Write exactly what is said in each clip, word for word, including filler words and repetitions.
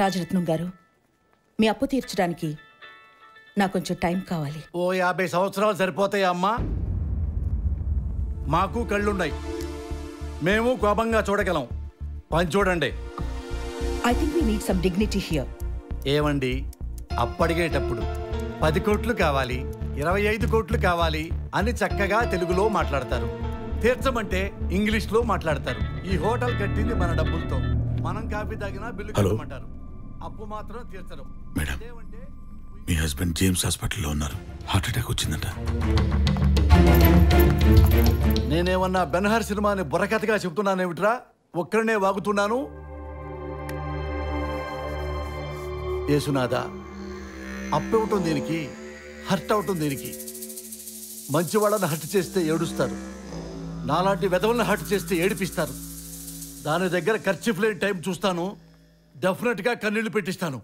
రాజరత్నం గారు, మీ అప్పు తీర్చడానికి నాకు కొంచెం టైం కావాలి. ఓ యాభై సంవత్సరాలు సరిపోతాయా అమ్మా? మాకు కళ్ళున్నాయి, మేము కోపంగా చూడగలం, పని చూడండి. I think we need some dignity here. ఏమండి, అప్పడిగేటప్పుడు పది కోట్లు కావాలి, ఇరవై ఐదు కోట్లు కావాలి అని చక్కగా తెలుగులో మాట్లాడతారు, తీర్చమంటే ఇంగ్లీష్లో మాట్లాడతారు. ఈ హోటల్ కట్టింది మన డబ్బులతో, మనం కాఫీ తాగినా బిల్లు కట్టమంటారు, అప్పు మాత్రం తీర్చరు. మేడం, మీ హస్బెండ్ జేమ్స్ హాస్పిటల్లో ఉన్నారు, హార్ట్ అటాక్ వచ్చిందంట. నేనేమన్నా బెన్హర్ సినిమాని బుర్రకథగా చెప్తున్నానేమిట్రా? ఒక్కరినే వాగుతున్నాను. యేసునాథా, అప్పు ఇవ్వటం దీనికి, హర్ట్ అవటం దీనికి. మంచి వాళ్ళని హర్ట్ చేస్తే ఏడుస్తారు, నాలాంటి వెధవులను హర్ట్ చేస్తే ఏడిపిస్తారు. దాని దగ్గర ఖర్చు లేని టైం చూస్తాను, డెఫినెట్గా కన్నీళ్లు పెట్టిస్తాను.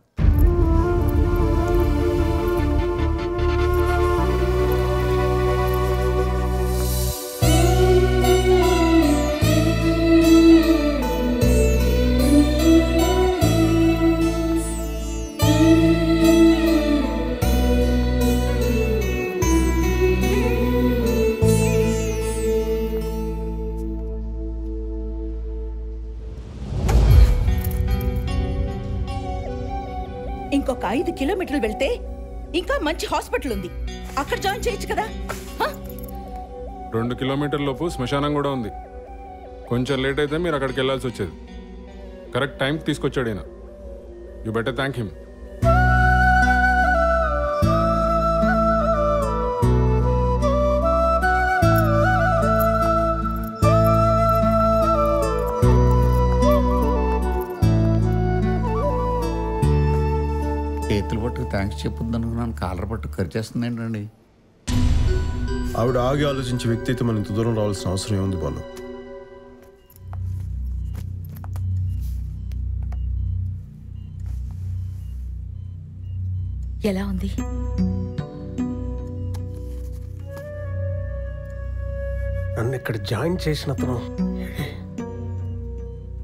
ఇంకొక ఐదు కిలోమీటర్లు వెళ్తే ఇంకా మంచి హాస్పిటల్ ఉంది, అక్కడ జాయిన్ చేయొచ్చు కదా. రెండు కిలోమీటర్ లోపు శ్మశానం కూడా ఉంది, కొంచెం లేట్ అయితే మీరు అక్కడికి వెళ్ళాల్సి వచ్చేది. కరెక్ట్ టైంకి తీసుకొచ్చాడు ఈయన, యూ బెటర్ థ్యాంక్ హిమ్. చేతులు పట్టుకు థ్యాంక్స్ చెప్పుందనుకున్నాను, కాలర్ పట్టుకు ఖర్చేస్తుంది ఏంటండి? ఆవిడ ఆగి ఆలోచించే వ్యక్తి అయితే మనం ఇంత దూరం రావాల్సిన అవసరం ఏముంది బాలు? ఎలా ఉంది? నన్ను ఇక్కడ జాయిన్ చేసిన అతను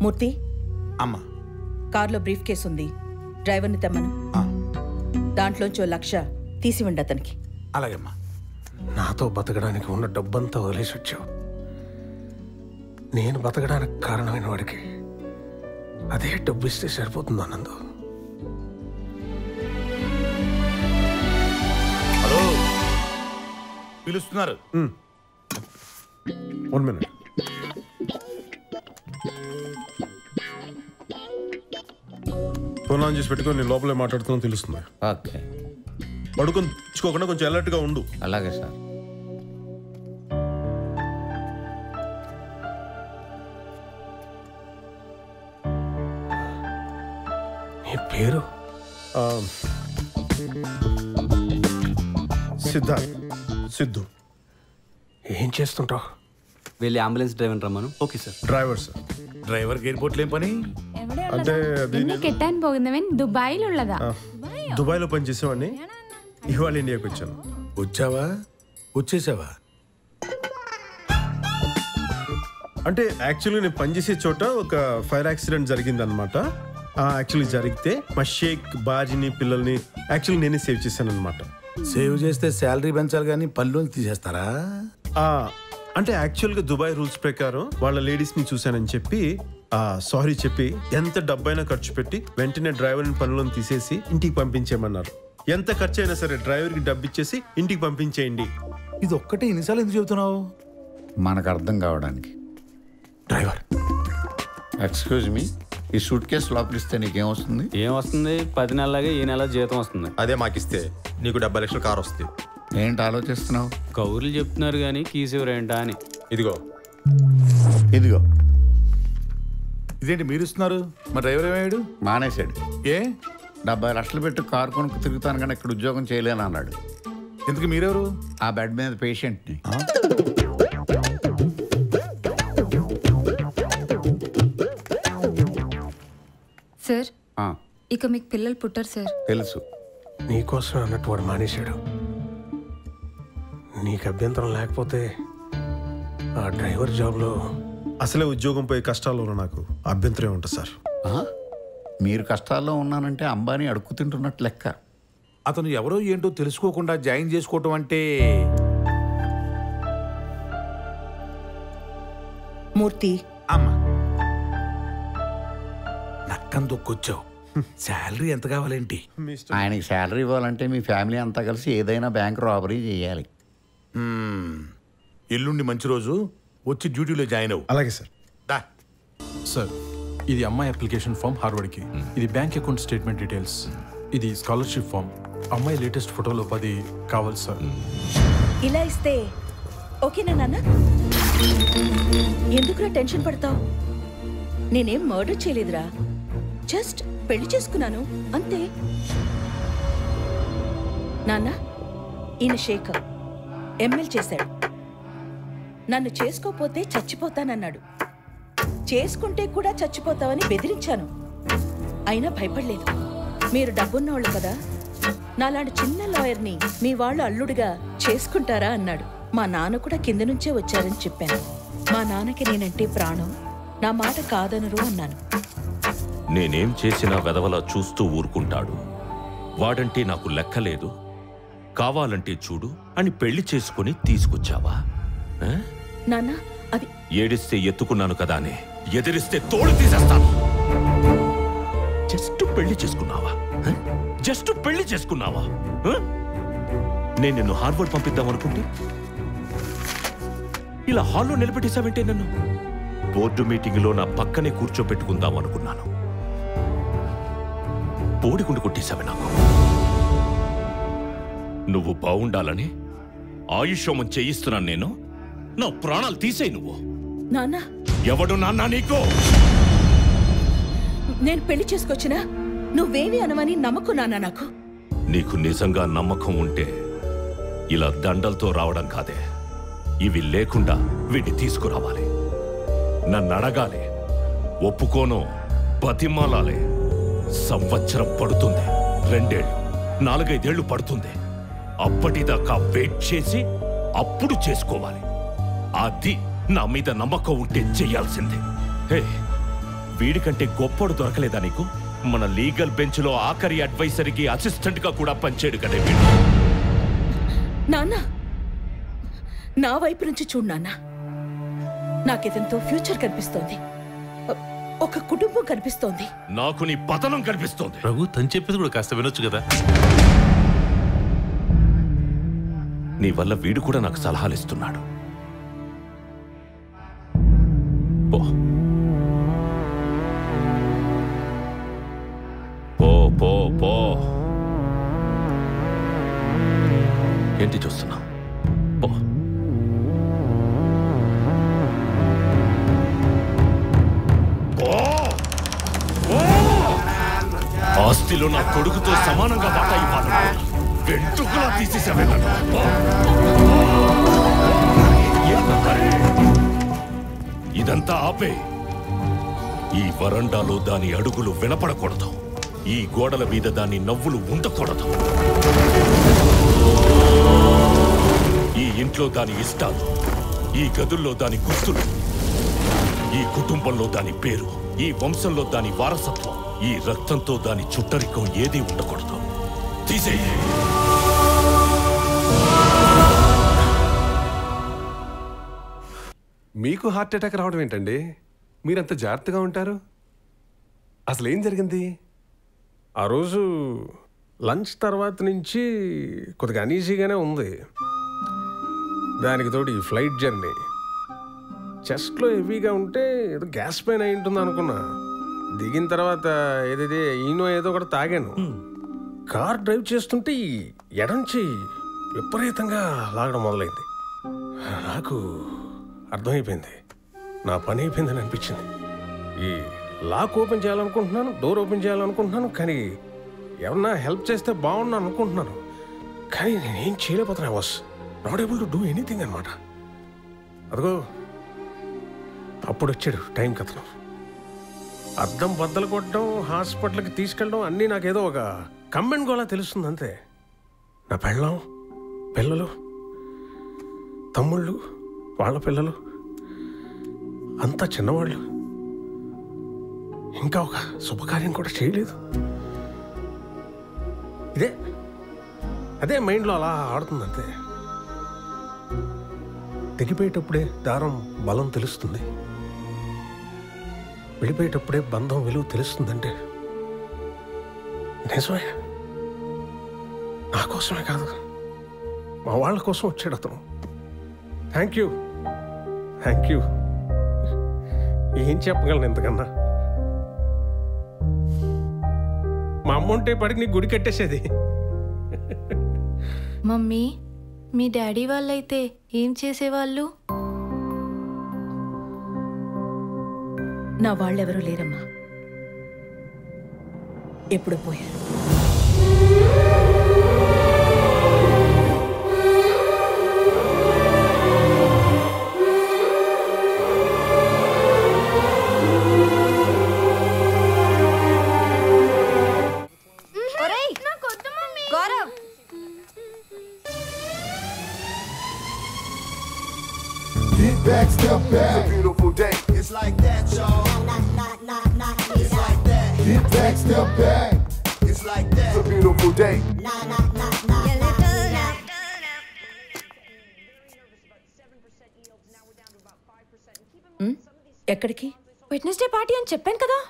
మూర్తి. అమ్మా, కార్లో బ్రీఫ్ కేసు ఉంది, డ్రైవర్ని తెమ్మను, దాంట్లోంచి ఓ లక్ష తీసి ఉండి అతనికి. అలాగేమ్మా. నాతో బతకడానికి ఉన్న డబ్బంతా వదిలేసి వచ్చావు, నేను బతకడానికి కారణమైన వాడికి అదే డబ్బు ఇస్తే సరిపోతుంది ఆనందు. హలో, పిలుస్తున్నారు. One minute. ఫోన్ చేసి పెట్టుకొని నేను లోపలే మాట్లాడుతున్నా తెలుస్తుంది. ఓకే, పడుకొని తెచ్చుకోకుండా కొంచెం అలర్ట్గా ఉండు. అలాగే సార్. నీ పేరు? సిద్ధార్, సిద్ధు. ఏం చేస్తుంటావు? వెళ్ళి అంబులెన్స్ డ్రైవర్ రమ్మను. Okay sir. Driver sir, driver ఎయిర్పోర్ట్లో ఏం పని? అంటే కెట్టాన్ పోగుందమని దుబాయ్లో ఉన్నదా? దుబాయ్లో పని చేసేవాడిని, ఇవాళ ఇండియాకి వచ్చాను. వచ్చావా? వచ్చేసావా? అంటే యాక్చువల్గా నేను పనిచేసే చోట ఒక ఫైర్ యాక్సిడెంట్ జరిగింది అనమాట. యాక్చువల్లీ జరిగితే మా షేక్ బాజీని పిల్లల్ని యాక్చువల్లీ నేనే సేవ్ చేశాను అనమాట. సేవ్ చేస్తే శాలరీ పెంచాలి కానీ పళ్ళు తీసేస్తారా? అంటే యాక్చువల్గా దుబాయ్ రూల్స్ ప్రకారం వాళ్ళ లేడీస్ని చూశానని చెప్పి సారీ చెప్పి ఎంత డబ్బైనా ఖర్చు పెట్టి వెంటనే డ్రైవర్ని పనులను తీసేసి ఇంటికి పంపించేయమన్నారు. ఎంత ఖర్చు అయినా సరే డ్రైవర్కి డబ్బు ఇచ్చేసి ఇంటికి పంపించేయండి. ఇది ఒక్కటే ఎన్నిసార్లు ఎందుకు చెబుతున్నావు? మనకు అర్థం కావడానికి. డ్రైవర్, ఎక్స్క్యూజ్ మీ, ఈ సూట్ కేసు లోపలిస్తే నీకేం వస్తుంది? ఏం వస్తుంది? పది నెలలాగా ఈ నెల జీతం వస్తుంది. అదే మాకిస్తే నీకు డెబ్బై లక్షల కారు వస్తుంది. ఏంటి ఆలోచిస్తున్నావు? కౌరులు చెప్తున్నారు కానీ కీసేవరేంటా అని. ఇదిగో ఇదిగో. ఇదేంటి మీరు ఇస్తున్నారు? మా డ్రైవర్ ఏమయ్యాడు? మానేశాడు. ఏ? డెబ్బై లక్షలు పెట్టి కారు కొనుక్కు తిరుగుతాను కానీ ఇక్కడ ఉద్యోగం చేయలేను అన్నాడు. ఎందుకు? మీరెవరు? ఆ బెడ్ మీద పేషెంట్ని. సార్, ఇక మీకు పిల్లలు పుట్టారు సార్. తెలుసు, నీకోసం అన్నట్టు వాడు మానేశాడు. నీకు అభ్యంతరం లేకపోతే ఆ డ్రైవర్ జాబ్లో అసలే ఉద్యోగంపై కష్టాలు నాకు అభ్యంతరం ఉంటుంది సార్. మీరు కష్టాల్లో ఉన్నానంటే అంబానీ అడుక్కు తింటున్నట్టు లెక్క. అతను ఎవరో ఏంటో తెలుసుకోకుండా జాయిన్ చేసుకోవటం అంటే. మూర్తి అమ్మ నక్కం దొక్కొచ్చావు. శాలరీ ఎంత కావాలండి? ఆయనకి శాలరీ ఇవ్వాలంటే మీ ఫ్యామిలీ అంతా కలిసి ఏదైనా బ్యాంక్ రాబరీ చేయాలి. ఎల్లుండి మంచి రోజు వచ్చి డ్యూటీలో జాయిన్ అవ్వు. అలాగే సార్. దా సార్, ఇది అమ్మాయి అప్లికేషన్ ఫామ్ హార్వర్డ్కి, ఇది బ్యాంక్ అకౌంట్ స్టేట్మెంట్ డీటెయిల్స్, ఇది స్కాలర్షిప్ ఫామ్, అమ్మాయి లేటెస్ట్ ఫోటోలు పది కావాలి సార్. ఇలా ఇస్తే ఓకేనా నాన్న? ఎందుకురా టెన్షన్ పడతావు? నేనేం మర్డర్ చేయలేదురా, జస్ట్ పెళ్లి చేసుకున్నాను అంతే. నాన్న, ఈయన షేక్ ఎంఎల్ చేశాడు, నన్ను చేసుకోపోతే చచ్చిపోతానన్నాడు. చేసుకుంటే కూడా చచ్చిపోతావని బెదిరించాను, అయినా భయపడలేదు. మీరు డబ్బున్నవాళ్ళు కదా, నాలాంటి చిన్న లాయర్ని మీ వాళ్ళు అల్లుడిగా చేసుకుంటారా అన్నాడు. మా నాన్న కూడా కింద నుంచే వచ్చారని చెప్పాను. మా నాన్నకి నేనంటే ప్రాణం, నా మాట కాదనరు అన్నాను. నేనేం చేసినా వెదవలా చూస్తూ ఊరుకుంటాడు, వాడంటే నాకు లెక్కలేదు, కావాలంటే చూడు అని పెళ్లి చేసుకుని తీసుకొచ్చావా? నాన్న, అది ఏడిస్తే ఎత్తుకున్నాను కదా అని, ఎదిరిస్తే తోడు తీసేస్తాను. జస్ట్ పెళ్లి చేసుకున్నావా? జస్ట్ పెళ్లి చేసుకున్నావా? నేను నిన్ను హార్వర్డ్ పంపిద్దాం అనుకుంటే ఇలా హాల్లో నిలబెట్టేశావంటే, నన్ను బోర్డు మీటింగ్లో నా పక్కనే కూర్చోబెట్టుకుందాం అనుకున్నాను, బోడిగుండు కొట్టేశావే నాకు. నువ్వు బాగుండాలని ఆయుష్యమం చేయిస్తున్నాను నేను, నా ప్రాణాలు తీసే నువ్వు. నాన్న ఎవడు నాన్న నీకు? నేను పెళ్లి చేసుకొచ్చినా నువ్వేమి అనవని నమ్మకం నాన్న నాకు. నీకు నిజంగా నమ్మకం ఉంటే ఇలా దండలతో రావడం కాదే, ఇవి లేకుండా వీటిని తీసుకురావాలి. నన్ను అడగాలి, ఒప్పుకోను బతిమాలాలే. సంవత్సరం పడుతుంది, రెండేళ్ళు నాలుగైదేళ్లు పడుతుంది. అప్పటిదాకా వెయిట్ చేసి అప్పుడు చేసుకోవాలి. అది నా మీద నమ్మకం ఉంటే చెయ్యాల్సిందే. హే, వీడికంటే గొప్పడు దొరకలేదా నీకు? మన లీగల్ బెంచ్ లో ఆఖరి అడ్వైజర్కి అసిస్టెంట్ గా కూడా పనిచేయడు కదా వీడు. నాన్న, నా వైపు నుంచి చూడు నాన్న, నాకెంతో ఫ్యూచర్ కనిపిస్తోంది, ఒక కుటుంబం కనిపిస్తోంది. నాకు నీ పతనం కనిపిస్తోంది. రఘు తను చెప్పేది కూడా కాస్త వినొచ్చు కదా. నీ వల్ల వీడు కూడా నాకు సలహాలు ఇస్తున్నాడు. పో పో పో. ఏంటి చూస్తున్నా? పో. ఆస్తిలో నా కొడుకుతో సమానంగా వాటా ఇవ్వాలి, వెంట్రుకలా తీసేసావే నన్ను. ఇదంతా ఆపే. ఈ వరండాలో దాని అడుగులు వినపడకూడదు, ఈ గోడల మీద దాని నవ్వులు ఉండకూడదు, ఈ ఇంట్లో దాని ఇష్టాలు, ఈ గదుల్లో దాని గుర్తులు, ఈ కుటుంబంలో దాని పేరు, ఈ వంశంలో దాని వారసత్వం, ఈ రక్తంతో దాని చుట్టరికం ఏదీ ఉండకూడదు. తీసేయి. మీకు హార్ట్ అటాక్ రావడం ఏంటండి? మీరంత జాగ్రత్తగా ఉంటారు. అసలు ఏం జరిగింది? ఆ రోజు లంచ్ తర్వాత నుంచి కొద్దిగా అనీజీగానే ఉంది, దానికి తోడు ఈ ఫ్లైట్ జర్నీ. చెస్ట్లో హెవీగా ఉంటే ఏదో గ్యాస్ పెయిన్ అయి ఉంటుంది అనుకున్నా. దిగిన తర్వాత ఏదైతే ఈనో ఏదో ఒకటి తాగాను. కార్ డ్రైవ్ చేస్తుంటే ఈ ఎడంచి విపరీతంగా లాగడం మొదలైంది. నాకు అర్థమైపోయింది, నా పని అయిపోయిందని అనిపించింది. ఈ లాక్ ఓపెన్ చేయాలనుకుంటున్నాను, డోర్ ఓపెన్ చేయాలనుకుంటున్నాను, కానీ ఎవరన్నా హెల్ప్ చేస్తే బాగున్నా అనుకుంటున్నాను, కానీ నేనేం చేయలేకపోతున్నా. I was not able to do anything అనమాట. అదిగో అప్పుడు వచ్చాడు టైం కథనం. అద్దం బద్దలు కొట్టడం, హాస్పిటల్కి తీసుకెళ్ళడం అన్నీ నాకేదో ఒక కంబైన్ గోలా తెలుస్తుంది అంతే. నా పెళ్ళం, పిల్లలు, తమ్ముళ్ళు, వాళ్ళ పిల్లలు అంతా చిన్నవాళ్ళు. ఇంకా ఒక శుభకార్యం కూడా చేయలేదు. ఇదే అదే మైండ్లో అలా ఆడుతుంది అంతే. తెగిపోయేటప్పుడే దారం బలం తెలుస్తుంది, వెళ్ళిపోయేటప్పుడే బంధం విలువ తెలుస్తుందంటే నిజమే. నా కోసమే కాదు, మా వాళ్ళ కోసం వచ్చాడు అతను. థ్యాంక్ యూ థ్యాంక్ యూ, ఏం చెప్పగలను ఇంతకన్నా. మా అమ్మ ఉంటే పడి నీకు గుడి కట్టేసేది. మమ్మీ, మీ డాడీ వాళ్ళైతే ఏం చేసేవాళ్ళు? నా వాళ్ళెవరూ లేరమ్మా, ఎప్పుడు పోయారు. It's a beautiful day. It's like that, y'all. It's like that. Get back, step back. It's like that. It's a beautiful day. Hmm? ఎక్కడికి? వెడ్నెస్డే పార్టీ అని చెప్పాను కదా.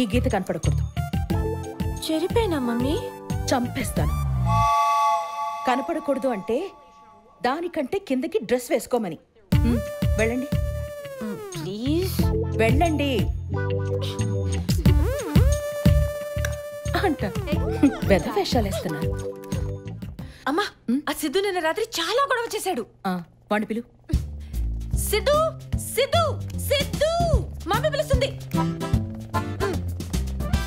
ఈ గీత కనపడకూడదు. చెరిపేనా మమ్మీ? చంపేస్తాను. కనపడకూడదు అంటే దానికంటే కిందకి డ్రెస్ వేసుకోమని. వెళ్ళండి ప్లీజ్, వెళ్ళండి అంట. పెద్ద వేషాలు వేస్తున్నారు. అమ్మా, ఆ సిద్ధు నిన్న రాత్రి చాలా గొడవ చేశాడు. వాణ్ణి పిలు. సిద్ధు సిద్ధు సిద్ధు, మమ్మీ పిలుస్తుంది.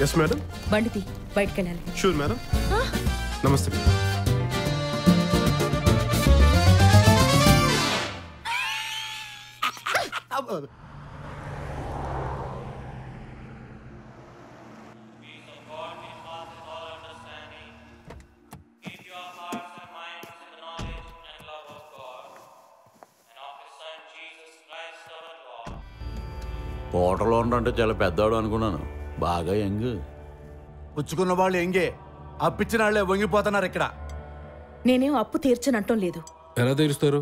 Yes madam. Banditi, bite canal. Sure madam. Huh? Namaste. Portal ondante chala peddadu anukunnanu. బాగా ఎంగు పుచ్చుకున్న వాళ్ళు ఎంగే, అప్పిచ్చిన వాళ్ళే వంగిపోతున్నారు. ఇక్కడ నేనేం అప్పు తీర్చనంటం లేదు. ఎలా తీరుస్తారు?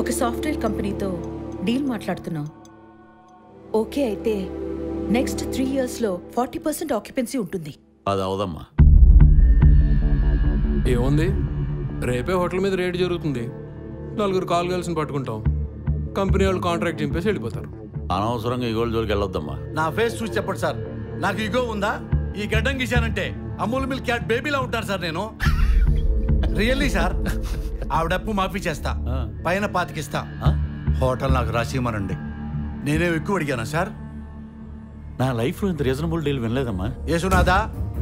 ఒక సాఫ్ట్వేర్ కంపెనీతో డీల్ మాట్లాడుతున్నాం. ఓకే అయితే నెక్స్ట్ త్రీ ఇయర్స్లో ఫార్టీ పర్సెంట్ ఆక్యుపెన్సీ ఉంటుంది. అది అవదమ్మా. ఏముంది, రేపే హోటల్ మీద రేట్ జరుగుతుంది. నలుగురు కాల్ గర్ల్స్ని పట్టుకుంటాం, కంపెనీ వాళ్ళు కాంట్రాక్ట్ చింపేసి వెళ్ళిపోతారు. అనవసరంగా ఈగోల జోలికి వెళ్ళొద్దమ్మా. నా ఫేస్ చూసి చెప్పండి సార్, నాకు ఈగో ఉందా? ఈ గడ్డం గీశానంటే అమూల్ మిల్క్ క్యాట్ బేబీలా ఉంటాను సార్ నేను. రియల్లీ సార్, ఆవిడప్పు మాఫీ చేస్తా, పైన పాతికిస్తా. హోటల్ నాకు రాసిమనండి. నేనే ఎక్కువ అడిగానా సార్? నా లైఫ్లో ఇంత రీజనబుల్ డీల్ వినలేదమ్మా. యేసునాథా,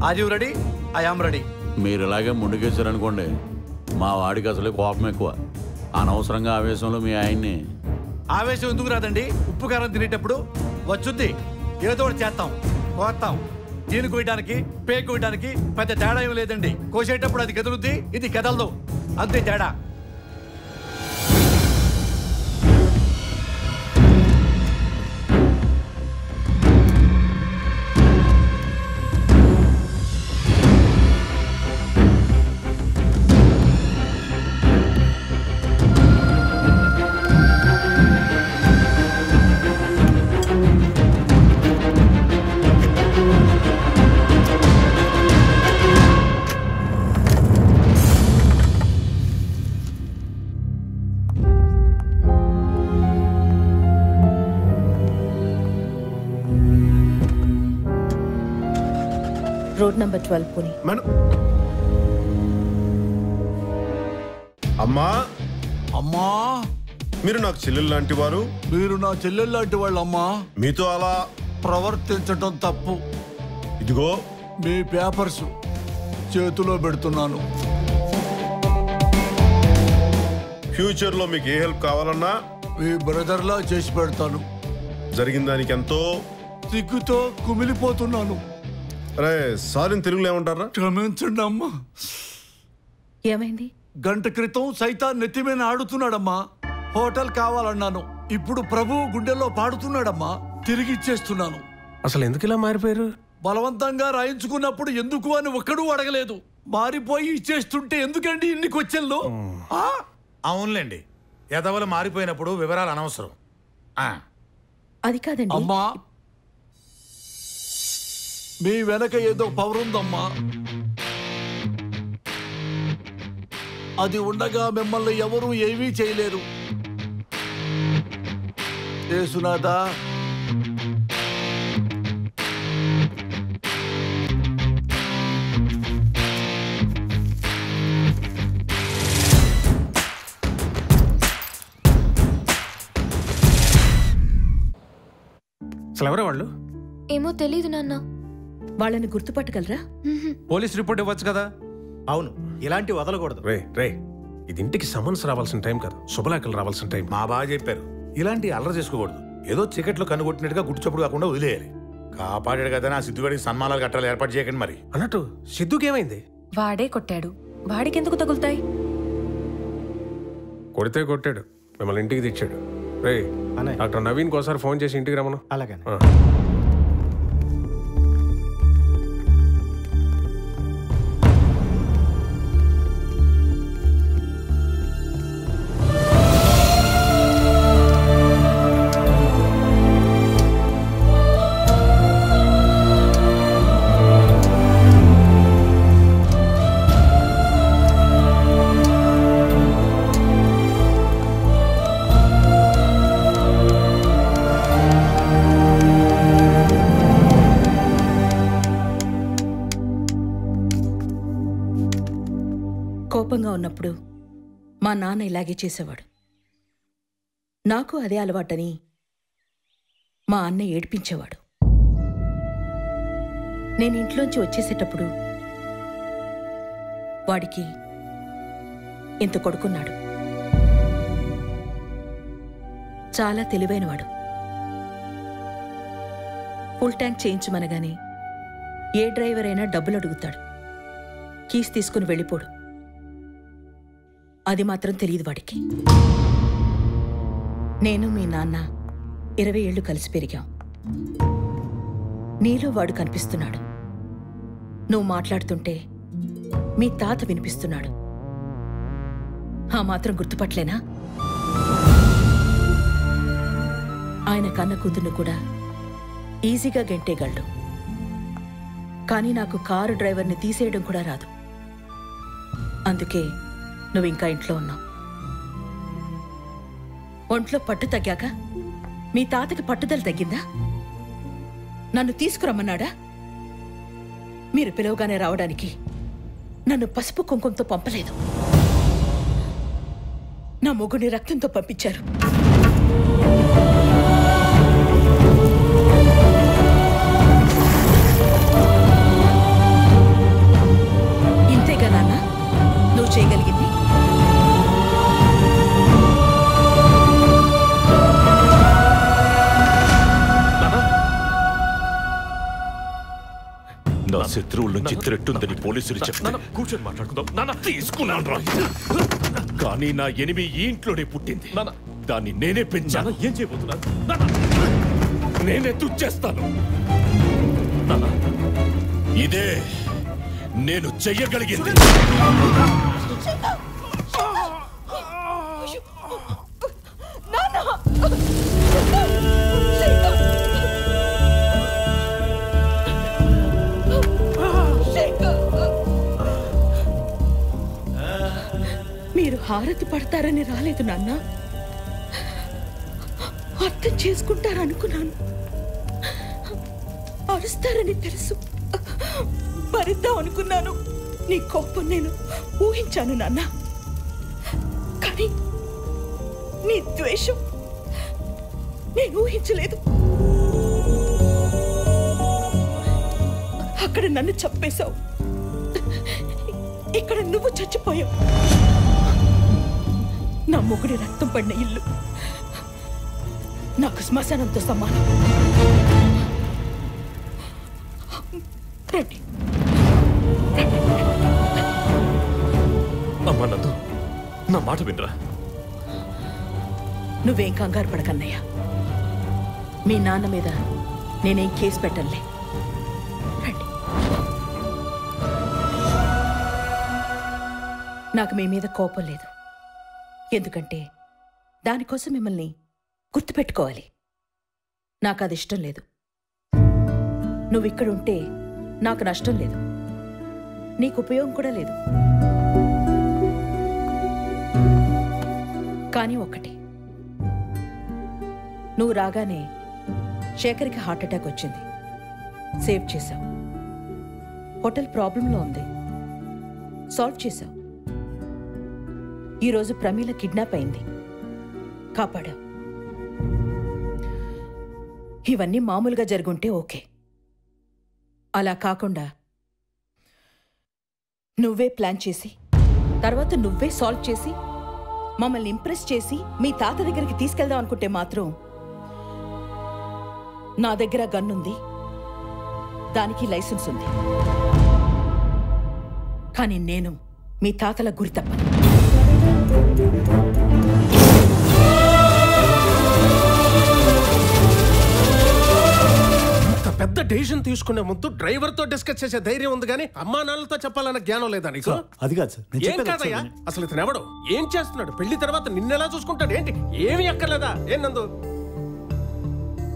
are you ready? I am ready. మీరు ఇలాగే ముందుకేశారనుకోండి, మా వాడికి అసలే కోపం ఎక్కువ. అనవసరంగా ఆవేశంలో మీ ఆయన్ని. ఆవేశం ఎందుకు రాదండి, ఉప్పు కారం తినేటప్పుడు వచ్చుద్ది. ఏదో ఒకటి చేస్తాం, కోస్తాం. దీని కోయడానికి పే కోయడానికి పెద్ద తేడా ఏమి లేదండి. కోసేటప్పుడు అది కదులుద్ది, ఇది కదలదు, అంతే తేడా. అమ్మా అమ్మా, మీరు నాకు చెల్లెలు లాంటి వారు, మీరు నా చెల్లెలు లాంటి వాళ్ళు. అమ్మా, మీతో అలా ప్రవర్తించడం తప్పు. ఇదిగో మీ పేపర్స్ చేతిలో పెడుతున్నాను. ఫ్యూచర్ లో మీకు ఏ హెల్ప్ కావాలన్నా మీ బ్రదర్ లా చేసి పెడతాను. జరిగిన దానికి ఎంతో సిగ్గుతో కుమిలిపోతున్నాను. అరే సారిని తెలుగులో ఏమంటారా? క్షమించండి అమ్మా. ఏమైంది? గంట క్రితం సైతాన్ నెత్తిమీన ఆడుతున్నాడమ్మా. హోటల్ కావాలన్నాను, ఇప్పుడు ప్రభు గుండెల్లో పాడుతున్నాడమ్మా. తిరిగి ఇచ్చేస్తున్నాను. అసలు ఎందుకు ఇలా మారిపోయారు? బలవంతంగా రాయించుకున్నప్పుడు ఎందుకు అని ఒక్కడూ అడగలేదు. మారిపోయి ఇచ్చేస్తుంటే ఎందుకండి ఇన్ని క్వశ్చన్లు? అవునులేండి, యదవలు మారిపోయినప్పుడు వివరాలు అనవసరం. అది కాదండి అమ్మా, మీ వెనక ఏదో పవర్ ఉందమ్మా. అది ఉండగా మిమ్మల్ని ఎవరూ ఏమీ చేయలేరు. యేసునాథా, అసలు ఎవరు వాళ్ళు? ఏమో తెలీదు నాన్న. వాళ్ళని గుర్తుపట్టగలరా? పోలీస్ రిపోర్ట్ ఇవ్వచ్చు కదా. అవును, ఇలాంటి వదలకూడదు. రే రే, ఇది ఇంటికి సమన్స్ రావాల్సిన టైం కాదు, శుభలేఖలు రావాల్సిన టైం. మా బాగా చెప్పారు, ఇలాంటి అల్లరి చేసుకోకూడదు. ఏదో చీకట్లో కనుగొట్టినట్టుగా గుడిచప్పుడు కాకుండా వదిలేయాలి. కాపాడాడు కదా నా సిద్ధుగాడికి సన్మానాలు కట్టాలి, ఏర్పాటు చేయకండి. మరి అన్నట్టు సిద్ధుకేమైంది? వాడే కొట్టాడు, వాడికి ఎందుకు తగులుతాయి? కొడితే కొట్టాడు, మిమ్మల్ని ఇంటికి తెచ్చాడు. రే డాక్టర్ నవీన్ కోసారి ఫోన్ చేసి ఇంటికి రమ్మను. అలాగే. ఉన్నప్పుడు మా నాన్న ఇలాగే చేసేవాడు. నాకు అదే అలవాటని మా అన్న ఏడ్పించేవాడు. నేను ఇంట్లోంచి వచ్చేసేటప్పుడు వాడికి ఇంత కొడుకున్నాడు. చాలా తెలివైనవాడు. ఫుల్ ట్యాంక్ చేయించమనగానే ఏ డ్రైవర్ అయినా డబ్బులు అడుగుతాడు, కీస్ తీసుకుని వెళ్ళిపోడు. అది మాత్రం తెలియదు వాడికి. నేను మీ నాన్న ఇరవై ఏళ్ళు కలిసి పెరిగాం. నీలో వాడు కనిపిస్తున్నాడు. నువ్వు మాట్లాడుతుంటే మీ తాత వినిపిస్తున్నాడు. ఆ మాత్రం గుర్తుపట్టలేనా? ఆయన కన్న కూతుర్ని కూడా ఈజీగా గెంటేయగలడు, కానీ నాకు కారు డ్రైవర్ని తీసేయడం కూడా రాదు. అందుకే నువ్వు ఇంకా ఇంట్లో ఉన్నావు. ఒంట్లో పట్టు తగ్గాక మీ తాతకి పట్టుదల తగ్గిందా? నన్ను తీసుకురమ్మన్నాడా? మీరు పిలవగానే రావడానికి నన్ను పసుపు కుంకుమతో పంపలేదు, నా మొగుని రక్తంతో పంపించారు. ఇంతేగా నాన్న నువ్వు చేయగలిగింది? నా శత్రువుల్లోంచి త్రెట్టుందని పోలీసులు చెప్తాను. కూర్చొని మాట్లాడుకుందాం. తీసుకున్నాను రా, కానీ నా ఎనిమి ఈ ఇంట్లోనే పుట్టింది. దాన్ని నేనే పెంచాను. ఏం చేయబోతున్నాను? నేనే తుచ్చేస్తాను. ఇదే నేను చెయ్యగలిగింది. మీరు హారతి పడతారని రాలేదు నాన్న, అర్థం చేసుకుంటారనుకున్నాను. అరుస్తారని తెలుసు, భరిద్దాం అనుకున్నాను. నీ కోపం నేను ఊహించాను నాన్న, కానీ నీ ద్వేషం నేను ఊహించలేదు. అక్కడ నన్ను చంపేశావు, ఇక్కడ నువ్వు చచ్చిపోయావు. నా మొగుడి రక్తం పడిన ఇల్లు నాకు శ్మశానంతో సమానం. రండి. అమ్మా నందు, నా మాట వినరా? నువ్వేం కంగారు పడకన్నయ్య. మీ నాన్న మీద నేనేం కేసు పెట్టలే. రండి. నాకు మీ మీద కోపం లేదు. ఎందుకంటే దానికోసం మిమ్మల్ని గుర్తుపెట్టుకోవాలి. నాకు అది ఇష్టం లేదు. నువ్విక్కడుంటే నాకు నష్టం లేదు, నీకు ఉపయోగం కూడా లేదు. కానీ ఒక్కటి, నువ్వు రాగానే శేఖర్కి హార్ట్అటాక్ వచ్చింది, సేవ్ చేశావు. హోటల్ ప్రాబ్లంలో ఉంది, సాల్వ్ చేశావు. ఈరోజు ప్రమీల కిడ్నాప్ అయింది, కాపాడావు. ఇవన్నీ మామూలుగా జరుగుంటే ఓకే. అలా కాకుండా నువ్వే ప్లాన్ చేసి, తర్వాత నువ్వే సాల్వ్ చేసి, మమ్మల్ని ఇంప్రెస్ చేసి మీ తాత దగ్గరికి తీసుకెళ్దాం అనుకుంటే మాత్రం, నా దగ్గర గన్నుంది, దానికి లైసెన్స్ ఉంది, కానీ నేను మీ తాతల గురి తప్పను. పెద్ద డెసిషన్ తీసుకునే ముందు డ్రైవర్ తో డిస్కస్ చేసే ధైర్యం ఉంది కానీ అమ్మా నాన్నలతో చెప్పాలన్న జ్ఞానం లేదా నీకు? అది కాదు సార్. ఏం కాదయ్యా, అసలు ఇతను ఎవడు? ఏం చేస్తున్నాడు? పెళ్లి తర్వాత నిన్నెలా చూసుకుంటాడు? ఏంటి? ఏమీ అక్కర్లేదా? ఏం నందు,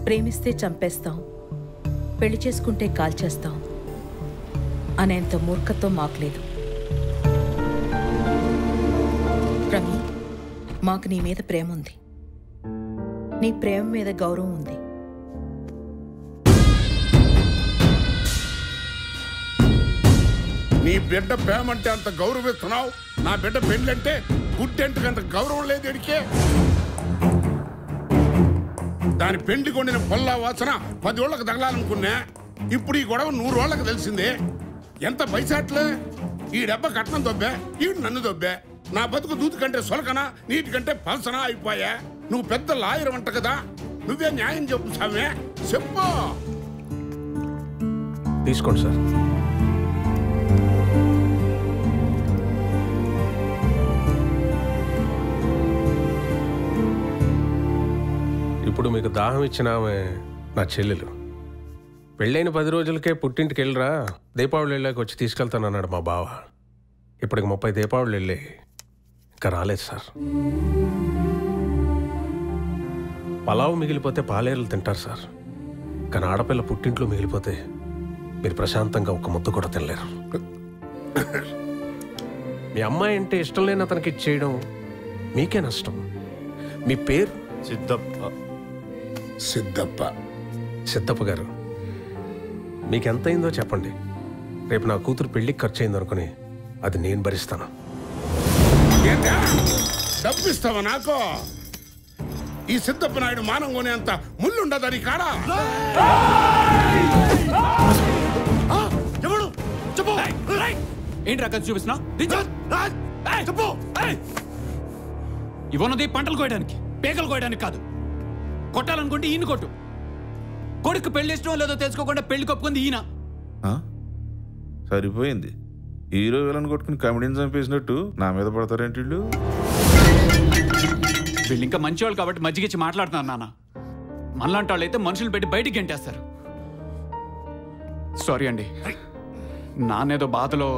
ప్రేమిస్తే చంపేస్తాం, పెళ్లి చేసుకుంటే కాల్చేస్తాం అనేంత మూర్ఖత్వం మాకు లేదు. రవి, మాకు నీ మీద ప్రేమ ఉంది, నీ ప్రేమ మీద గౌరవం ఉంది. నీ బిడ్డ ప్రేమంటే అంత గౌరవిస్తున్నావు, నా బిడ్డ పెళ్ళంటే గుడ్డెంటుకు అంత గౌరవం లేదు. ఎడికే దాని పెండి కొండిన పొల్లా వాసన పది ఓళ్ళకి తగలాలనుకున్నా. ఇప్పుడు ఈ గొడవ నూరు ఓళ్ళకి తెలిసిందే. ఎంత పైసాట్లే, ఈ డబ్బా కట్నం దొబ్బే, ఈ నన్ను దొబ్బే. నా బతుకు దూతు కంటే సొలకనా, నీటి కంటే పలసనా అయిపోయా. నువ్వు పెద్ద లాయర్ అంట కదా, నువ్వే న్యాయం చెప్పు సామే, చెప్పు. తీసుకోండి సార్. ఇప్పుడు మీకు దాహం ఇచ్చిన ఆమె నా చెల్లెలు. పెళ్ళైన పది రోజులకే పుట్టింటికి వెళ్ళరా, దీపావళి వెళ్ళాక వచ్చి తీసుకెళ్తానన్నాడు మా బావ. ఇప్పటికి ముప్పై దీపావళి వెళ్ళి ఇంకా రాలేదు సార్. పలావు మిగిలిపోతే పాలేరులు తింటారు సార్, కానీ ఆడపిల్ల పుట్టింట్లో మిగిలిపోతే మీరు ప్రశాంతంగా ఒక్క ముద్దు కూడా తినలేరు. మీ అమ్మాయి అంటే ఇష్టం లేని అతనికి చేయడం మీకే నష్టం. మీ పేరు సిద్ధప్ప. సిద్ధప్ప సిద్ధప్ప గారు, మీకెంతయిందో చెప్పండి. రేపు నా కూతురు పెళ్లికి ఖర్చు అయింది అనుకుని అది నేను భరిస్తాను. డబ్బిస్తావా నాకు? ఈ సిద్ధప్ప నాయుడు మానం కొనేంత ముళ్ళుండదు అని కాడా? ఏంటి రకం చూపిస్తున్నా? ఇవన్నది పంటలు కోయడానికి, పేకలు కోయడానికి కాదు. కొట్టాలనుకుంటే ఈయన కొట్టు. కొడుకు పెళ్లి ఇష్టం లేదో తెలుసుకోకుండా పెళ్లి కొప్పుకుంది ఈయన. సరిపోయింది, హీరో వీళ్ళని కొట్టుకుని కామెడీని చంపేసినట్టు నా మీద పడతారేంటి వీళ్ళు? వీళ్ళు ఇంకా మంచివాళ్ళు కాబట్టి మజ్జిగిచ్చి మాట్లాడుతున్నారు నాన్న. మనలాంటి వాళ్ళు అయితే మనుషులు పెట్టి బయటికి గెంటేస్తారు. సారీ అండి, నానేదో బాధలో.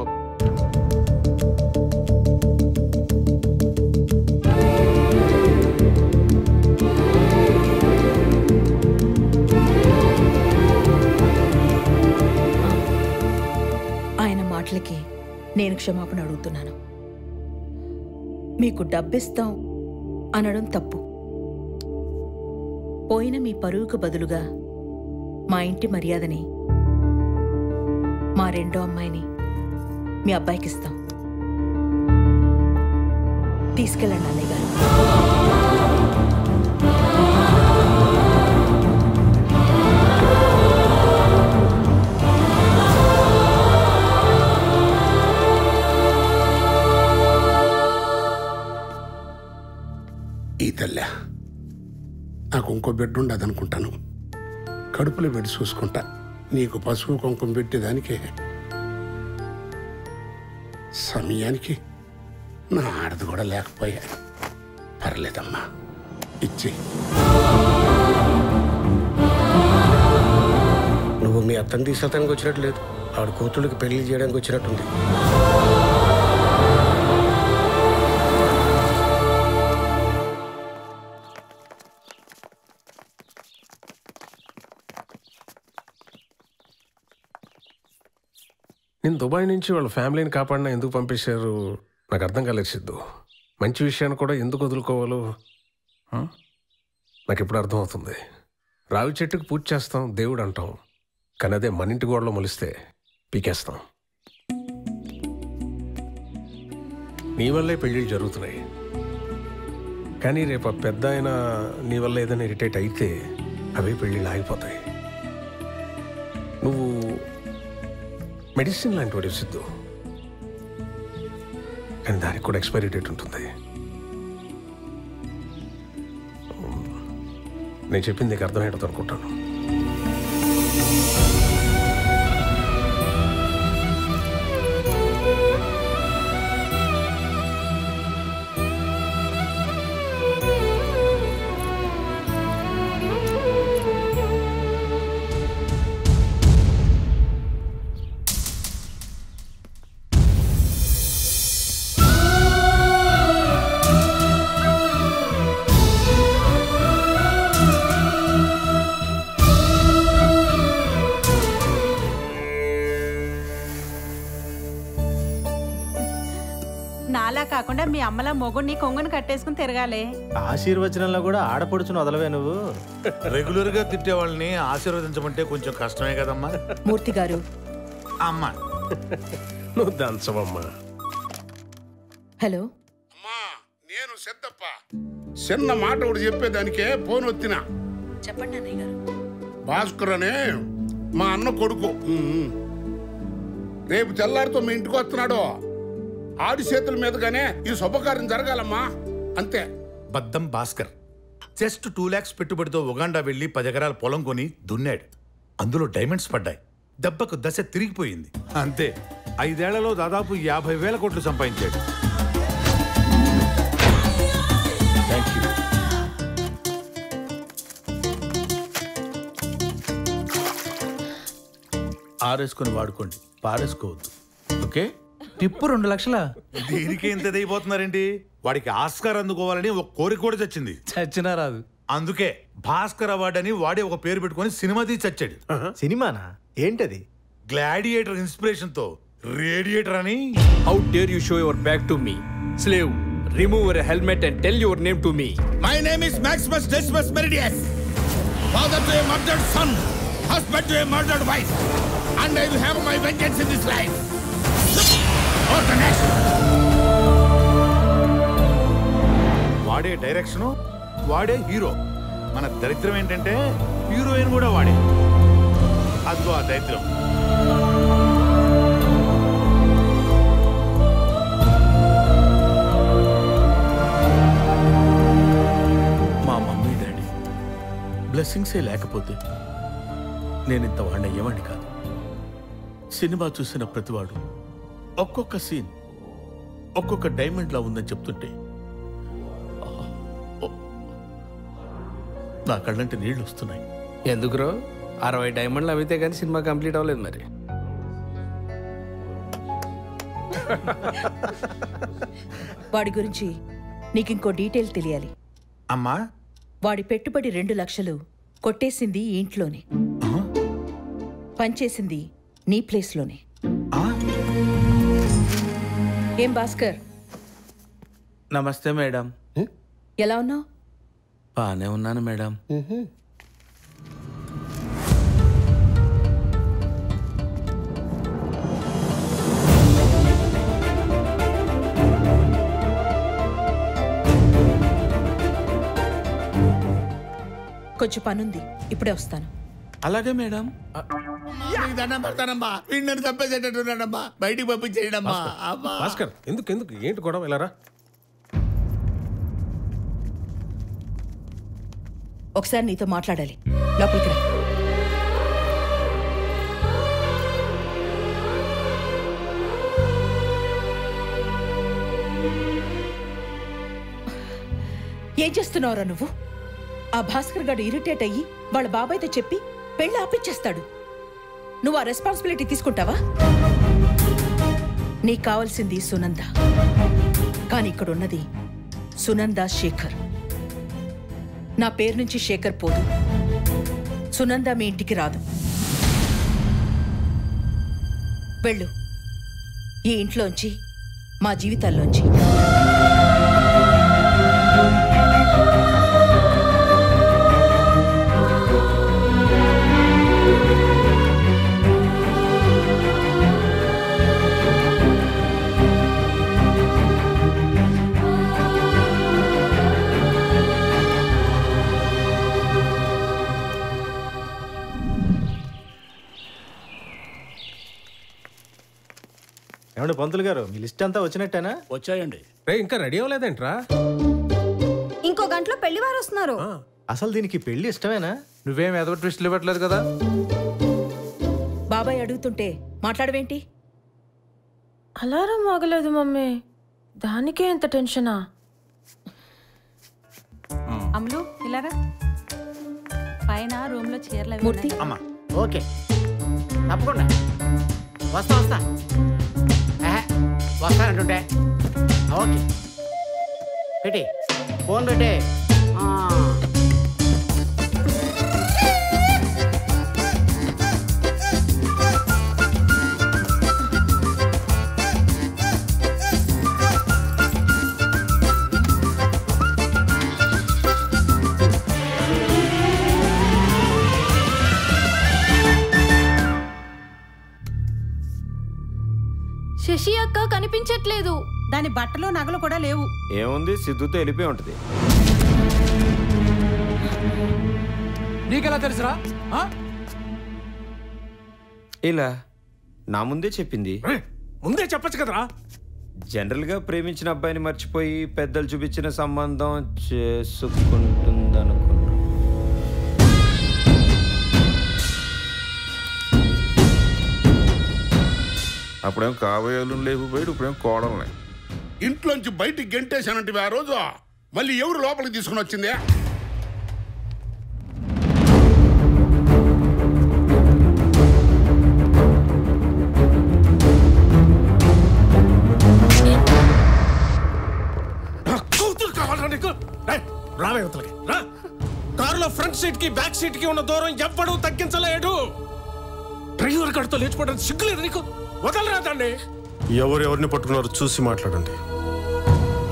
వాటికి నేను క్షమాపణ అడుగుతున్నాను. మీకు డబ్బిస్తాం అనడం తప్పు. పోయిన మీ పరువుకు బదులుగా మా ఇంటి మర్యాదని, మా రెండో అమ్మాయిని మీ అబ్బాయికి ఇస్తాం. తీసుకెళ్ళండి అన్నయ్య గారు. తల్లా, నాకు ఇంకో బిడ్డ ఉండదు అనుకుంటాను, కడుపులో పెట్టి చూసుకుంటా. నీకు పసుపు కుంకుమ పెట్టేదానికే సమయానికి నా ఆడది కూడా లేకపోయా. పర్లేదమ్మా, ఇచ్చి నువ్వు మీ అత్తని తీసేతానికి వచ్చినట్టు లేదు, ఆవిడ కూతుళ్ళకి పెళ్లి చేయడానికి వచ్చినట్టుంది. నేను దుబాయ్ నుంచి వాళ్ళ ఫ్యామిలీని కాపాడినా ఎందుకు పంపించారు నాకు అర్థం కాలేదు సిద్ధు. మంచి విషయాన్ని కూడా ఎందుకు వదులుకోవాలో నాకు ఇప్పుడు అర్థమవుతుంది. రావి చెట్టుకు పూజ చేస్తాం, దేవుడు అంటాం, కానీ అదే మన ఇంటి గోడలో మొలిస్తే పీకేస్తాం. నీ వల్లే పెళ్ళిళ్ళు జరుగుతున్నాయి, కానీ రేపు పెద్ద అయినా నీ వల్ల ఏదైనా ఇరిటేట్ అయితే అవే పెళ్ళిళ్ళు ఆగిపోతాయి. నువ్వు మెడిసిన్ లాంటి వాడు సిద్ధు, కానీ దానికి కూడా ఎక్స్పైరీ డేట్ ఉంటుంది. నేను చెప్పింది నీకు అర్థమయ్యేటది అనుకుంటాను. కాకుండా మీ అమ్మల మొగుడిని కొంగుని కట్టేసుకుని తిరగాలి. ఆశీర్వచనంలో కూడా ఆడపడుచును వదలవే నువ్వు. రెగ్యులర్ గా తిట్టే వాళ్ళని ఆశీర్వదించమంటే కొంచెం కష్టమే కదమ్మా. మూర్తి గారు అమ్మా నువ్వు దంచవమ్మా. హలో అమ్మా, నేను సిద్ధప్ప. చిన్న మాట ఒకటి చెప్పేదానికే ఫోన్ వచ్చినా. చెప్పండి అన్నయ్య గారు. భాస్కర్ అనే మా అన్న కొడుకు రేపు తెల్లారితో మీ ఇంటికి వస్తున్నాడు. ఆడి చేతుల మీదగానే ఈ శుభకార్యం జరగాలమ్మా అంతే. బద్దం భాస్కర్ జస్ట్ టూ ల్యాక్స్ పెట్టుబడితో ఉగాండా వెళ్ళి పది ఎకరాల పొలం కొని దున్నాడు. అందులో డైమండ్స్ పడ్డాయి. దెబ్బకు దశ తిరిగిపోయింది అంతే. ఐదేళ్లలో దాదాపు యాభై వేల కోట్లు సంపాదించాడు. ఆరేసుకొని వాడుకోండి, పారేసుకోవద్దు. ఓకే. టిప్పు రెండు లక్షలా? దీనికి ఎంత అయిపోతున్నారండి. వాడికి ఆస్కార్ అందుకోవాలని ఒక కోరిక కూడా చచ్చింది. చచ్చినా రాదు. అందుకే భాస్కర్ అవార్డు అని వాడే ఒక పేరు పెట్టుకుని సినిమా తీసి చచ్చాడు. సినిమానా? ఏంటది? గ్లాడియేటర్ ఇన్స్పిరేషన్ తో రేడియేటర్ అని. How dare you show your back to me slave. Remove your helmet and tell your name to me. My name is Maximus Decimus Meridius. Father to a murdered son, husband to a murdered wife, and I will have my vengeance in this life. వాడే direction వాడే hero. మన దరిద్రం ఏంటంటే heroine కూడా వాడే. అదో ఆ దరిద్రం. మా మమ్మీ డాడీ బ్లెస్సింగ్సే లేకపోతే నేను ఇంత వాడిని అయ్యేవాడిని కాదు. సినిమా చూసిన ప్రతివాడు ఒక్కొక్క సీన్ ఒక్కొక్క డైమండ్లా ఉందని చెప్తుంటే నా కళ్ళంటే నీళ్ళు వస్తున్నాయి. ఎందుకురో అరవై డైమండ్లు అవితే కానీ సినిమా కంప్లీట్ అవ్వలేదు. మరి వాడి గురించి నీకు ఇంకో డీటెయిల్ తెలియాలి అమ్మా. వాడి పెట్టుబడి రెండు లక్షలు కొట్టేసింది ఈ ఇంట్లోనే, పనిచేసింది నీ ప్లేస్లోనే. ఏం భాస్కర్? నమస్తే మేడం. ఎలా ఉన్నావు? బానే ఉన్నాను మేడం. కొంచెం పనుంది, ఇప్పుడే వస్తాను. అలాగే మేడం. బయటికి పంపించేయడమ్మా. భాస్కర్ ఎందుకు ఎందుకు ఏంటి గొడవ? వెళ్ళరా. ఒకసారి నీతో మాట్లాడాలి, లోపలికి రా. ఏం చేస్తున్నావురా నువ్వు? ఆ భాస్కర్ గారు ఇరిటేట్ అయ్యి వాళ్ళ బాబాయ్తో చెప్పి పెళ్లి ఆపిచ్చేస్తాడు. నువ్వు ఆ రెస్పాన్సిబిలిటీ తీసుకుంటావా? నీకు కావాల్సింది సునంద, కానీ ఇక్కడ ఉన్నది సునంద శేఖర్. నా పేరు నుంచి శేఖర్ పోదు, సునంద మీ ఇంటికి రాదు. వెళ్ళు ఈ ఇంట్లోంచి, మా జీవితాల్లోంచి. ఏమండి పంతులు గారు, మీ లిస్ట్ అంతా వచ్చినట్టేనా? వచ్చాయండి. ఇంకా రెడీ అవ్వలేదేంట్రా? ఇంకో గంటలో పెళ్లి వారు వస్తున్నారు. అసలు దీనికి పెళ్లి ఇష్టమేనా? నువ్వేం ఏదో ట్విస్ట్లు ఇవ్వట్లేదు కదా. బాబాయ్ అడుగుతుంటే మాట్లాడవేంటి? అలారం ఆగలేదు మమ్మీ, దానికే ఎంత టెన్షనా? అమ్ములు ఇలారా, పైన రూమ్ లో చీరలు. మూర్తి అమ్మా, ఓకే తప్పకుండా వస్తా వస్తా వస్తానంటుంటే ఓకే పెట్టి ఫోన్ పెట్టే. శశి అక్క కనిపించట్లేదు, దాని బట్టలు నగలు కూడా లేవు. ఏముంది, సిద్ధుతో వెళ్ళిపోయి ఉంటది. నీకెలా తెలుసురా? ఇలా నా ముందే చెప్పింది. ముందే చెప్పొచ్చు కదరా. జనరల్ గా ప్రేమించిన అబ్బాయిని మర్చిపోయి పెద్దలు చూపించిన సంబంధం చేసుకుంటుందను. అప్పుడేం కాబోయేళ్ళు లేవు బయట, ఇప్పుడేం కోడలు. ఇంట్లోంచి బయటికి గెంటేశానంటే ఆ రోజు మళ్ళీ ఎవరు లోపలికి తీసుకుని వచ్చింది? రావతలకి రా. కారులో ఫ్రంట్ సీట్ కి బ్యాక్ సీట్ కి ఉన్న దూరం ఎవ్వడూ తగ్గించలేడు. డ్రైవర్ గారితో లేచిపోవడానికి సిగ్గులేదు నీకు? వదలరాదండి. ఎవరెవరిని పట్టుకున్నారో చూసి మాట్లాడండి.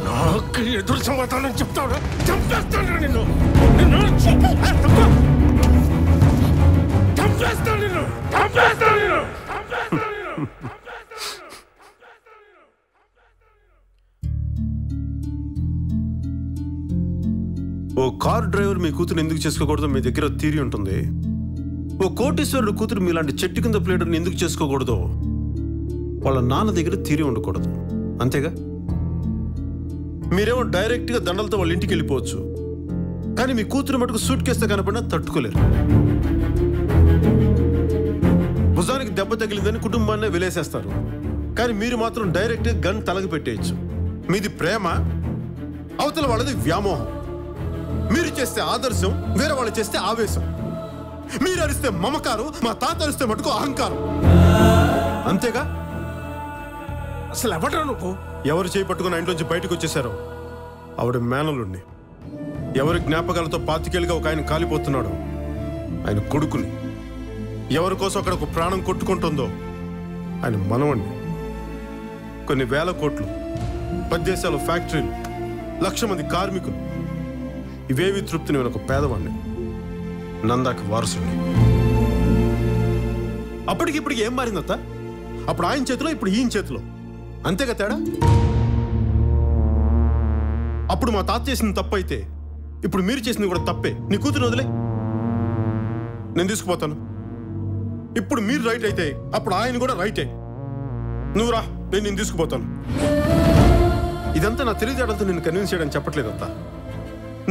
నాకు ఎదురు సమాధానం చెప్తాడు, చంపేస్తాను నిన్ను. ఓ కార్ డ్రైవర్ మీ కూతురు ఎందుకు చేసుకోకూడదు మీ దగ్గర థియరీ ఉంటుంది. ఓ కోటీశ్వరుడు కూతురు మీలాంటి చెట్టు కింద ప్లేయర్ని ఎందుకు చేసుకోకూడదు వాళ్ళ నాన్న దగ్గర తీరి ఉండకూడదు, అంతేగా. మీరేమో డైరెక్ట్గా దండలతో వాళ్ళ ఇంటికి వెళ్ళిపోవచ్చు, కానీ మీ కూతురు మటుకు సూట్ కేస్తో కనపడినా తట్టుకోలేరు. భుజానికి దెబ్బ తగిలిందని కుటుంబాన్ని వెలేసేస్తారు, కానీ మీరు మాత్రం డైరెక్ట్గా గన్ తలకి పెట్టేయచ్చు. మీది ప్రేమ, అవతల వాళ్ళది వ్యామోహం. మీరు చేస్తే ఆదర్శం, వేరే వాళ్ళు చేస్తే ఆవేశం. మీరు అరిస్తే మమకారం, మా తాత అరిస్తే మటుకు అహంకారం, అంతేగా. అసలు ఎవడరా నువ్వు? ఎవరు చేయి పట్టుకుని ఇంట్లోంచి బయటకు వచ్చేశారో ఆవిడ మేనలుండి. ఎవరి జ్ఞాపకాలతో పాతికేళ్ళుగా ఒక ఆయన కాలిపోతున్నాడు, ఆయన కొడుకుని. ఎవరి కోసం అక్కడ ఒక ప్రాణం కొట్టుకుంటుందో ఆయన మనవణ్ణి. కొన్ని వేల కోట్లు, పద్దేశాల ఫ్యాక్టరీలు, లక్ష మంది కార్మికులు, ఇవేవి తృప్తిని నేను ఒక పేదవాణ్ణి, నందాకి వారసుని. అప్పటికిప్పటికి ఏం మారిందత్త? అప్పుడు ఆయన చేతిలో, ఇప్పుడు ఈయన చేతిలో, అంతేగా తేడా. అప్పుడు మా తాత చేసింది తప్పు అయితే ఇప్పుడు మీరు చేసింది కూడా తప్పే. నీ కూతురు వదిలే, నేను తీసుకుపోతాను. ఇప్పుడు మీరు రైట్ అయితే అప్పుడు ఆయన కూడా రైటే. నువ్వు రా, నేను నేను తీసుకుపోతాను. ఇదంతా నా తెలియజేయడంతో నేను కన్విన్స్ చేయడం చెప్పట్లేదు అత్త.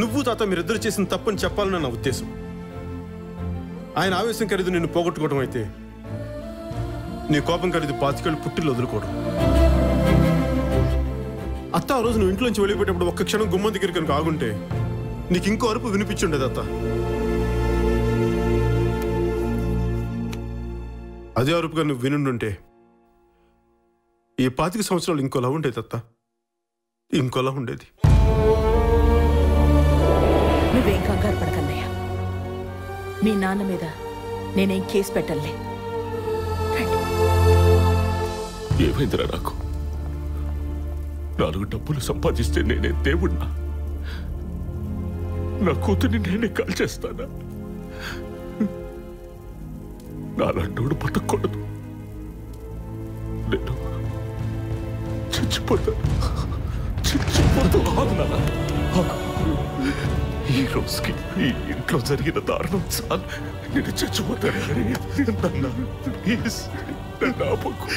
నువ్వు తాత మీరిద్దరు చేసిన తప్పని చెప్పాలని నా ఉద్దేశం. ఆయన ఆవేశం ఖరీదు నిన్ను పోగొట్టుకోవడం అయితే, నీ కోపం ఖరీదు పాతికేళ్ళు పుట్టిల్లు వదులుకోవడం. అత్త ఆ రోజు నువ్వు ఇంట్లోంచి వెళ్ళిపోయేటప్పుడు ఒక్క క్షణం గుమ్మం దగ్గరికి కనుక ఆగుంటే నీకు ఇంకో అరుపు వినిపించుండేదత్త. అదే అరుపుగా నువ్వు వినుండుంటే ఈ పాతిక సంవత్సరాలు ఇంకోలా ఉండేదత్త, ఇంకోలా ఉండేది. నువ్వేం కంగారు పడకన్నయ్యా, మీ నాన్న మీద నేనేం కేసు పెట్టలే. ఏమైందిరా నాకు? నాలుగు డబ్బులు సంపాదిస్తే నేనే దేవుణ్ణా? నా కూతుర్ని నేనే కాల్చేస్తానా? నాలాంటోడు బతకూడదు, నేను చచ్చిపోతాను, చచ్చిపోతాను. ఈ రోజుకి ఈ ఇంట్లో జరిగిన దారుణం చాలు, నేను చచ్చిపోతాను. నన్ను ఆపకు,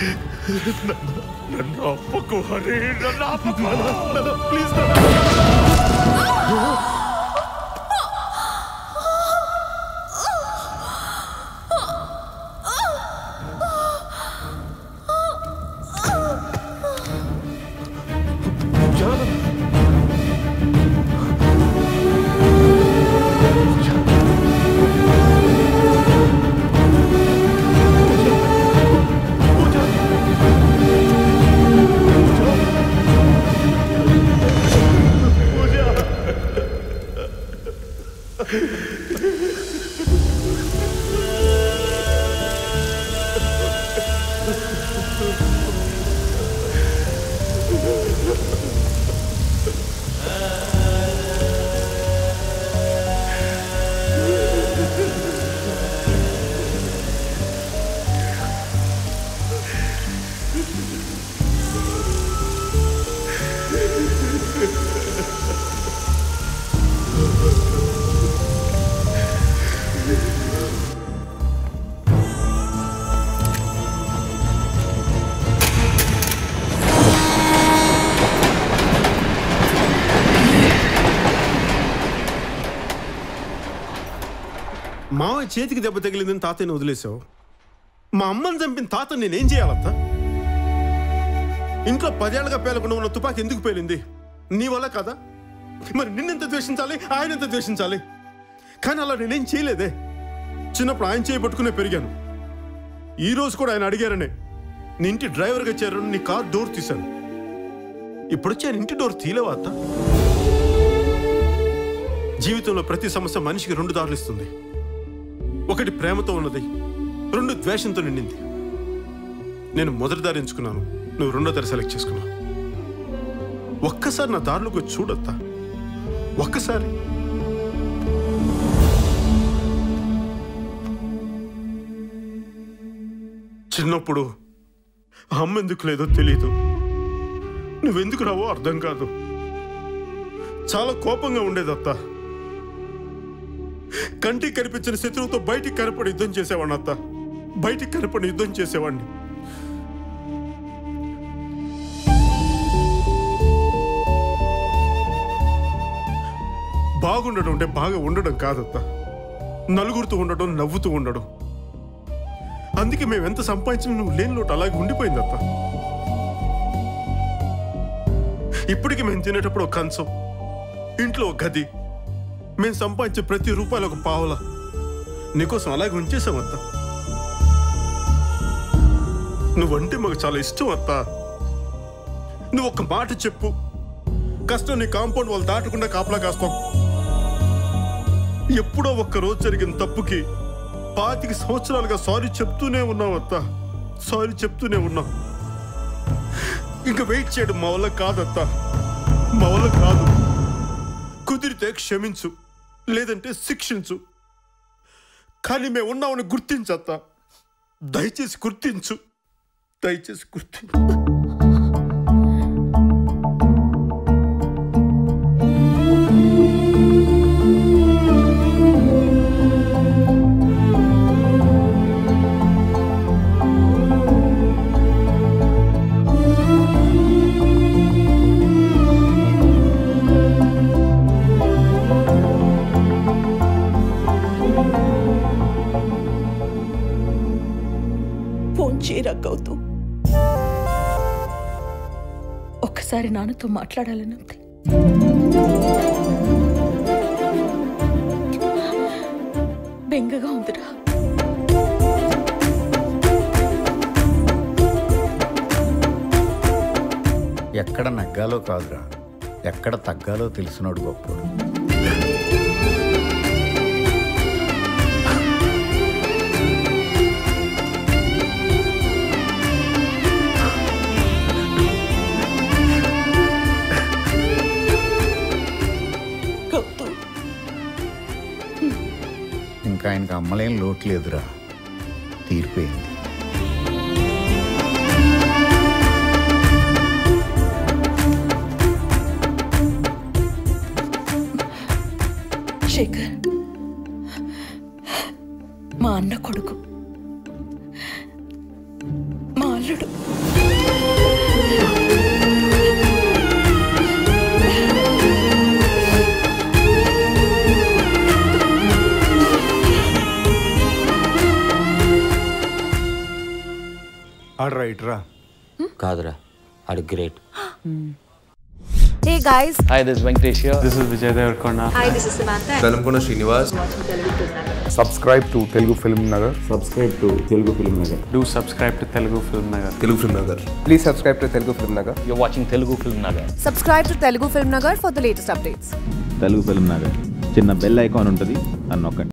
నన్ను ఆపకు హరే, నన్ను ఆపకు, ప్లీజ్. మావయ్య చేతికి దెబ్బ తగిలిందని తాతయ్యని వదిలేసావు, మా అమ్మని చంపిన తాత నేనేం చేయాలత్తా? ఇంట్లో పదేళ్లుగా పేలకుండా ఉన్న తుపాకి ఎందుకు పేలింది? నీ వల్ల కదా. మరి నిన్నెంత ద్వేషించాలి, ఆయన ఎంత ద్వేషించాలి? కానీ అలా నేనేం చేయలేదే. చిన్నప్పుడు ఆయన చేయబట్టుకునే పెరిగాను. ఈరోజు కూడా ఆయన అడిగారనే నీ ఇంటి డ్రైవర్గా చేరని నీ కార్ డోర్ తీశాను. ఇప్పుడొచ్చి ఆయన ఇంటి డోర్ తీయలేవా అత్త? జీవితంలో ప్రతి సమస్య మనిషికి రెండు దారులు ఇస్తుంది. ఒకటి ప్రేమతో ఉన్నది, రెండు ద్వేషంతో నిండింది. నేను మొదటి దారి ఎంచుకున్నాను, నువ్వు రెండో దారి సెలెక్ట్ చేసుకున్నావు. ఒక్కసారి నా దారిలోకి వచ్చి చూడొత్తా, ఒక్కసారి. చిన్నప్పుడు అమ్మ ఎందుకు లేదో తెలీదు, నువ్వెందుకు రావో అర్థం కాదు, చాలా కోపంగా ఉండేదత్తా. కంటికి కనిపించిన శత్రువుతో బయటికి కనపడి యుద్ధం చేసేవాడిని అత్త, బయటికి కనపడి యుద్ధం చేసేవాడిని. బాగుండడం అంటే బాగా ఉండడం కాదత్త, నలుగురితో ఉండడం, నవ్వుతూ ఉండడం. అందుకే మేము ఎంత సంపాదించిన నువ్వు లేని లోటు అలాగే ఉండిపోయింది అత్త. ఇప్పటికి మేము తినేటప్పుడు ఒక కంచం, ఇంట్లో ఒక గది, మేము సంపాదించే ప్రతి రూపాయలు ఒక పావులా నీకోసం అలాగే ఉంచేసాం అత్త. నువ్వంటే మాకు చాలా ఇష్టం అత్త. నువ్వు ఒక్క మాట చెప్పు, కష్టం నీ కాంపౌండ్ వాళ్ళు దాటకుండా కాపలా కాస్తాం. ఎప్పుడో ఒక్కరోజు జరిగిన తప్పుకి పాతిక సంవత్సరాలుగా సారీ చెప్తూనే ఉన్నావు అత్త, సారీ చెప్తూనే ఉన్నావు. ఇంకా వెయిట్ చేయడం మా వల్ల కాదత్త, మా వల్ల కాదు. కుదిరితే క్షమించు, లేదంటే శిక్షించు, కానీ మేము ఉన్నామని గుర్తించత్త. దయచేసి గుర్తించు, దయచేసి గుర్తించు. చేరగవుతూ ఒక్కసారి నాన్నతో మాట్లాడాలని ఉంది. బెంగగా ఉందిరా. ఎక్కడ నగ్గాలో కాదురా, ఎక్కడ తగ్గాలో తెలిసినోడు గొప్పోడు. ఇంకా ఆయనకు అమ్మలేం లోటు లేదురా, తీరిపోయింది. శేఖర్ మా అన్న కొడుకు, మా అల్లుడు. కాదురా ఆడు great. Hey guys. Hi, this is Venkatesh here. This is Vijay Dhar Kona. Hi, this is Samantha Salam Kuna Srinivas. Subscribe to Telugu Filmnagar. Subscribe to Telugu Filmnagar. Do subscribe to Telugu Filmnagar. Telugu Filmnagar. Please subscribe to Telugu Filmnagar. You're watching Telugu Filmnagar. Subscribe to Telugu Filmnagar for the latest updates. Telugu Filmnagar. చిన్న bell icon ఉంటది అన్నొక్కండి.